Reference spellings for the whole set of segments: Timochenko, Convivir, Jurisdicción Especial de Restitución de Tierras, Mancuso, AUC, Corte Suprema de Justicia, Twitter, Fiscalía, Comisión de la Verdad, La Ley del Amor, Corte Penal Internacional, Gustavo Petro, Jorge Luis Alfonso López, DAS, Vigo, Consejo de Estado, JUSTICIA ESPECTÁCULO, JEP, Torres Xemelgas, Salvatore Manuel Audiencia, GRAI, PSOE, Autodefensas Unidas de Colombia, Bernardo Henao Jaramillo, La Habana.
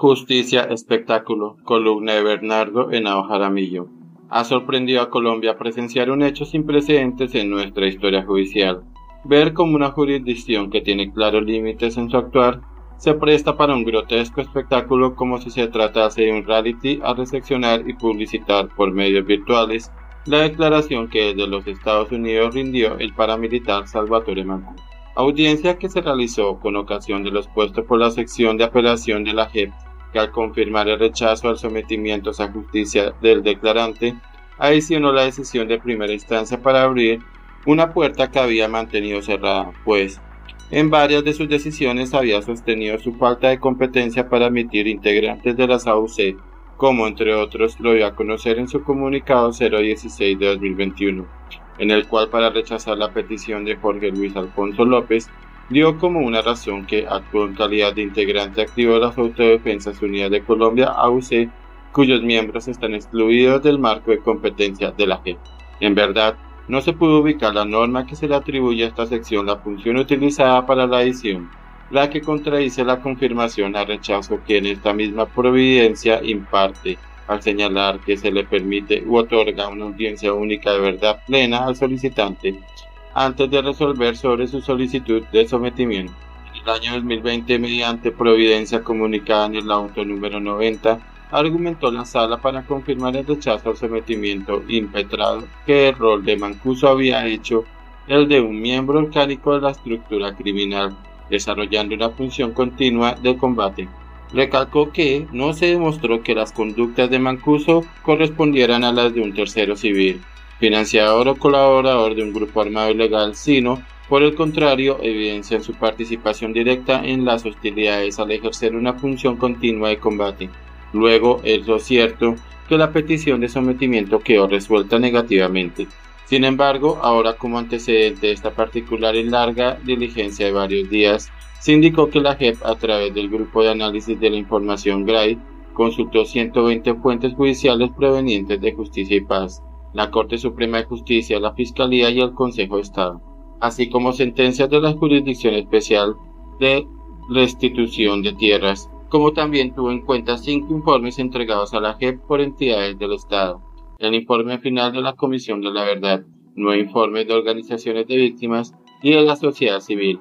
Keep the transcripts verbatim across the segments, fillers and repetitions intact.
Justicia, espectáculo, columna de Bernardo Henao Jaramillo. Ha sorprendido a Colombia presenciar un hecho sin precedentes en nuestra historia judicial. Ver cómo una jurisdicción que tiene claros límites en su actuar se presta para un grotesco espectáculo como si se tratase de un reality a reseccionar y publicitar por medios virtuales la declaración que desde los Estados Unidos rindió el paramilitar Salvatore Manuel Audiencia, que se realizó con ocasión de lo expuesto por la sección de apelación de la J E P, que al confirmar el rechazo al sometimiento a justicia del declarante, adicionó la decisión de primera instancia para abrir una puerta que había mantenido cerrada, pues en varias de sus decisiones había sostenido su falta de competencia para admitir integrantes de las A U C, como entre otros lo dio a conocer en su comunicado cero dieciséis de dos mil veintiuno, en el cual, para rechazar la petición de Jorge Luis Alfonso López, dio como una razón que actuó en calidad de integrante activo de las Autodefensas Unidas de Colombia, A U C, cuyos miembros están excluidos del marco de competencia de la J E P. En verdad, no se pudo ubicar la norma que se le atribuye a esta sección, la función utilizada para la edición, la que contradice la confirmación al rechazo que en esta misma providencia imparte, al señalar que se le permite u otorga una audiencia única de verdad plena al solicitante antes de resolver sobre su solicitud de sometimiento. En el año dos mil veinte, mediante providencia comunicada en el auto número noventa, argumentó la sala para confirmar el rechazo al sometimiento impetrado que el rol de Mancuso había hecho el de un miembro orgánico de la estructura criminal, desarrollando una función continua de combate. Recalcó que no se demostró que las conductas de Mancuso correspondieran a las de un tercero civil, financiador o colaborador de un grupo armado ilegal, sino, por el contrario, evidencian su participación directa en las hostilidades al ejercer una función continua de combate. Luego, es lo cierto que la petición de sometimiento quedó resuelta negativamente. Sin embargo, ahora, como antecedente de esta particular y larga diligencia de varios días, se indicó que la J E P, a través del Grupo de Análisis de la Información GRAI, consultó ciento veinte fuentes judiciales provenientes de Justicia y Paz, la Corte Suprema de Justicia, la Fiscalía y el Consejo de Estado, así como sentencias de la Jurisdicción Especial de Restitución de Tierras, como también tuvo en cuenta cinco informes entregados a la J E P por entidades del Estado, el informe final de la Comisión de la Verdad, nueve informes de organizaciones de víctimas y de la sociedad civil,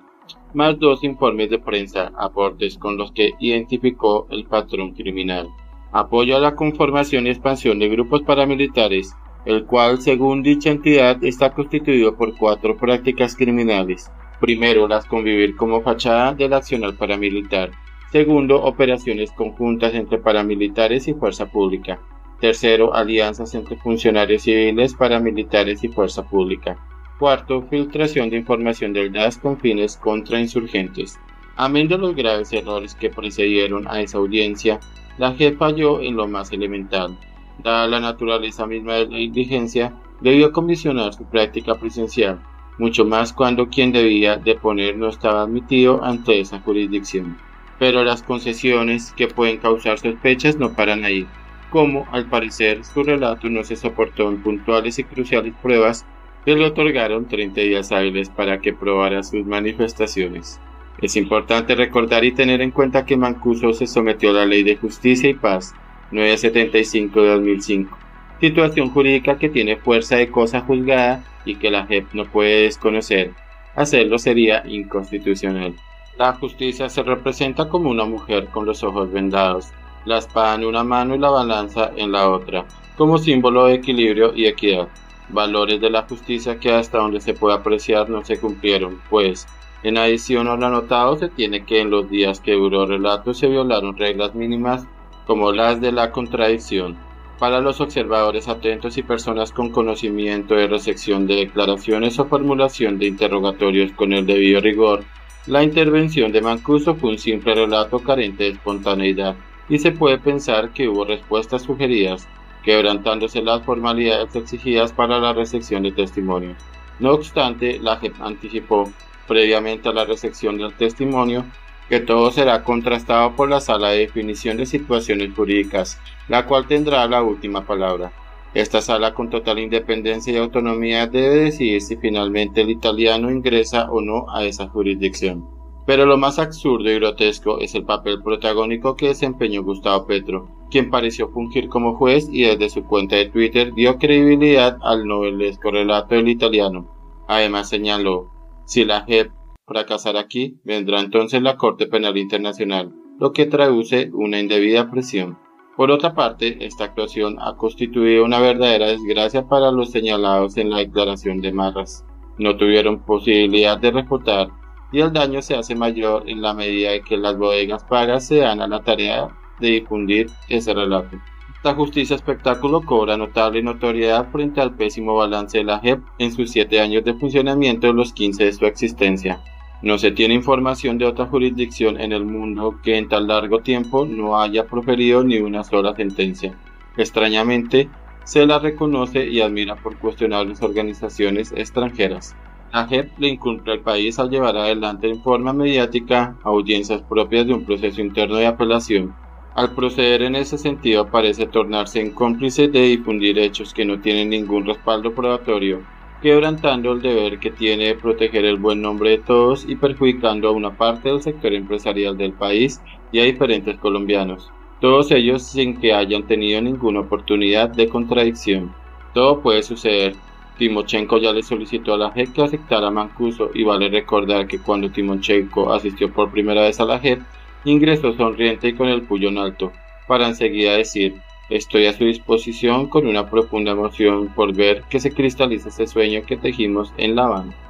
más dos informes de prensa, aportes con los que identificó el patrón criminal. Apoyo a la conformación y expansión de grupos paramilitares, el cual, según dicha entidad, está constituido por cuatro prácticas criminales. Primero, las convivir como fachada del accionar paramilitar. Segundo, operaciones conjuntas entre paramilitares y fuerza pública. Tercero, alianzas entre funcionarios civiles, paramilitares y fuerza pública. Cuarto, filtración de información del D A S con fines contrainsurgentes. Amén de los graves errores que precedieron a esa audiencia, la J E P falló en lo más elemental. Dada la naturaleza misma de la indigencia, debió comisionar su práctica presencial, mucho más cuando quien debía deponer no estaba admitido ante esa jurisdicción. Pero las concesiones que pueden causar sospechas no paran ahí, como, al parecer, su relato no se soportó en puntuales y cruciales pruebas que le otorgaron treinta días hábiles para que probara sus manifestaciones. Es importante recordar y tener en cuenta que Mancuso se sometió a la Ley de Justicia y Paz novecientos setenta y cinco de dos mil cinco, situación jurídica que tiene fuerza de cosa juzgada y que la J E P no puede desconocer. Hacerlo sería inconstitucional. La justicia se representa como una mujer con los ojos vendados, la espada en una mano y la balanza en la otra, como símbolo de equilibrio y equidad. Valores de la justicia que, hasta donde se puede apreciar, no se cumplieron, pues, en adición a lo anotado, se tiene que en los días que duró el relato se violaron reglas mínimas como las de la contradicción. Para los observadores atentos y personas con conocimiento de resección de declaraciones o formulación de interrogatorios con el debido rigor, la intervención de Mancuso fue un simple relato carente de espontaneidad, y se puede pensar que hubo respuestas sugeridas, quebrantándose las formalidades exigidas para la resección de testimonio. No obstante, la J E P anticipó, previamente a la resección del testimonio, que todo será contrastado por la Sala de Definición de Situaciones Jurídicas, la cual tendrá la última palabra. Esta sala, con total independencia y autonomía, debe decidir si finalmente el italiano ingresa o no a esa jurisdicción. Pero lo más absurdo y grotesco es el papel protagónico que desempeñó Gustavo Petro, quien pareció fungir como juez y desde su cuenta de Twitter dio credibilidad al novelesco relato del italiano. Además señaló, si la J E P fracasar aquí, vendrá entonces la Corte Penal Internacional, lo que traduce una indebida presión. Por otra parte, esta actuación ha constituido una verdadera desgracia para los señalados en la declaración de Marras. No tuvieron posibilidad de refutar, y el daño se hace mayor en la medida de que las bodegas pagas se dan a la tarea de difundir ese relato. Esta justicia espectáculo cobra notable notoriedad frente al pésimo balance de la J E P en sus siete años de funcionamiento de los quince de su existencia. No se tiene información de otra jurisdicción en el mundo que en tan largo tiempo no haya proferido ni una sola sentencia. Extrañamente, se la reconoce y admira por cuestionables organizaciones extranjeras. La J E P le incumple al país al llevar adelante en forma mediática audiencias propias de un proceso interno de apelación. Al proceder en ese sentido parece tornarse en cómplice de difundir hechos que no tienen ningún respaldo probatorio, quebrantando el deber que tiene de proteger el buen nombre de todos y perjudicando a una parte del sector empresarial del país y a diferentes colombianos, todos ellos sin que hayan tenido ninguna oportunidad de contradicción. Todo puede suceder. Timochenko ya le solicitó a la J E P que aceptara a Mancuso y vale recordar que cuando Timochenko asistió por primera vez a la J E P, ingresó sonriente y con el puño en alto, para enseguida decir, estoy a su disposición con una profunda emoción por ver que se cristaliza ese sueño que tejimos en La Habana.